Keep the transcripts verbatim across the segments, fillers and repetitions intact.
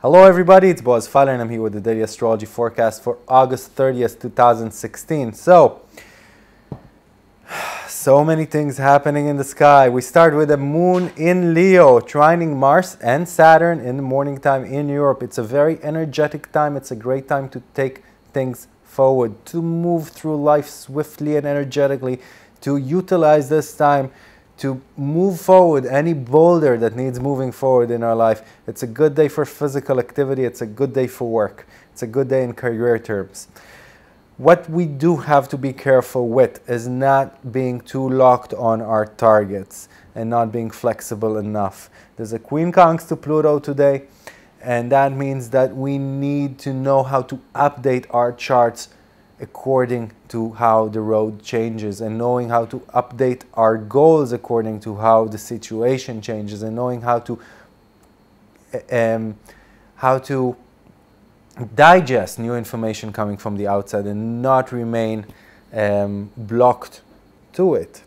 Hello everybody, it's Boaz Fyler and I'm here with the Daily Astrology Forecast for August thirtieth, two thousand sixteen. So, so many things happening in the sky. We start with the moon in Leo, trining Mars and Saturn in the morning time in Europe. It's a very energetic time. It's a great time to take things forward, to move through life swiftly and energetically, to utilize this time to move forward any boulder that needs moving forward in our life. It's a good day for physical activity. It's a good day for work. It's a good day in career terms. What we do have to be careful with is not being too locked on our targets and not being flexible enough. There's a Queen Conjunct to Pluto today, and that means that we need to know how to update our charts according to how the road changes, and knowing how to update our goals according to how the situation changes, and knowing how to um, how to digest new information coming from the outside and not remain um, blocked to it.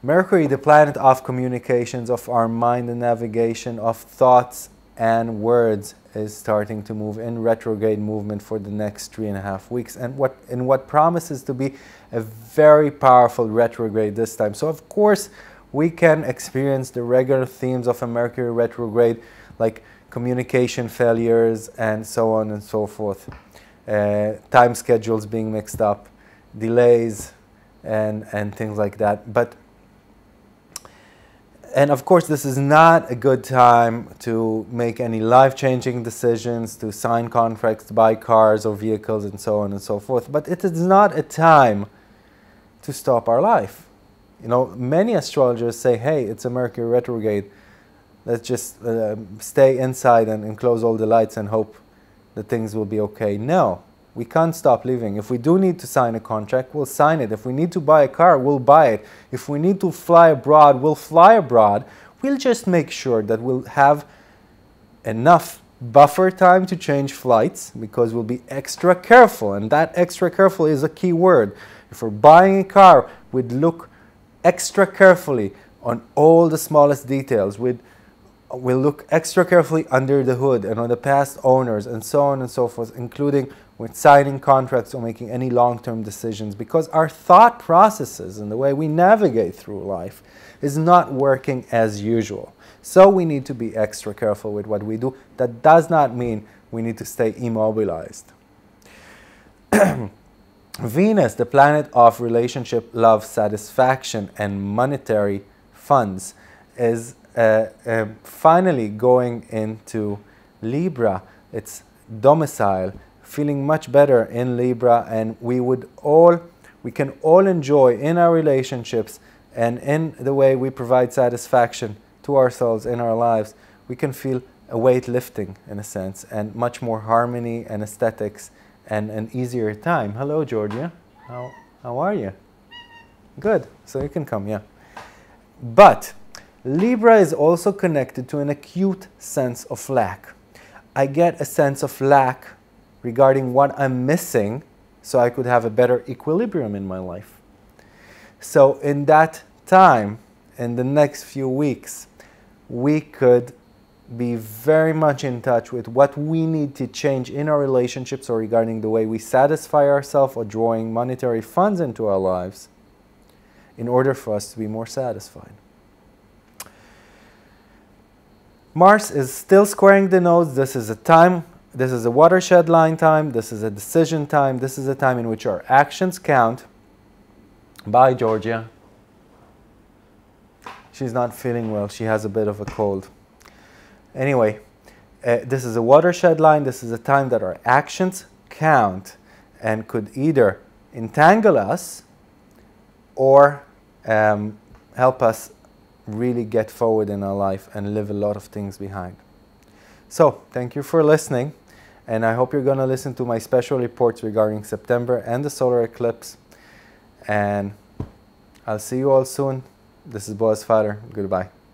Mercury, the planet of communications, of our mind and navigation, of thoughts and words, is starting to move in retrograde movement for the next three and a half weeks, and what and what promises to be a very powerful retrograde this time. So of course we can experience the regular themes of a Mercury retrograde, like communication failures and so on and so forth, uh, time schedules being mixed up, delays, and and things like that. But And of course, this is not a good time to make any life-changing decisions, to sign contracts, to buy cars or vehicles, and so on and so forth. But it is not a time to stop our life. You know, many astrologers say, hey, it's a Mercury retrograde. Let's just uh, stay inside and, and close all the lights and hope that things will be okay. No, we can't stop living. If we do need to sign a contract, we'll sign it. If we need to buy a car, we'll buy it. If we need to fly abroad, we'll fly abroad. We'll just make sure that we'll have enough buffer time to change flights, because we'll be extra careful. And that extra careful is a key word. If we're buying a car, we'd look extra carefully on all the smallest details. We'd We'll look extra carefully under the hood and on the past owners and so on and so forth, including with signing contracts or making any long-term decisions, because our thought processes and the way we navigate through life is not working as usual. So we need to be extra careful with what we do. That does not mean we need to stay immobilized. Venus, the planet of relationship, love, satisfaction, and monetary funds, is Uh, uh, finally going into Libra. It's domicile, feeling much better in Libra, and we would all, we can all enjoy in our relationships and in the way we provide satisfaction to ourselves in our lives. We can feel a weight lifting in a sense, and much more harmony and aesthetics, and an easier time. Hello, Georgia. How how are you? Good. So you can come, yeah. But Libra is also connected to an acute sense of lack. I get a sense of lack regarding what I'm missing, so I could have a better equilibrium in my life. So in that time, in the next few weeks, we could be very much in touch with what we need to change in our relationships, or regarding the way we satisfy ourselves, or drawing monetary funds into our lives in order for us to be more satisfied. Mars is still squaring the nodes. This is a time, this is a watershed line time, this is a decision time, this is a time in which our actions count. Bye, Georgia. She's not feeling well, she has a bit of a cold. Anyway, uh, this is a watershed line, this is a time that our actions count and could either entangle us or um, help us really get forward in our life and leave a lot of things behind. So thank you for listening, and I hope you're going to listen to my special reports regarding September and the solar eclipse, and I'll see you all soon. This is Boaz Fyler. Goodbye.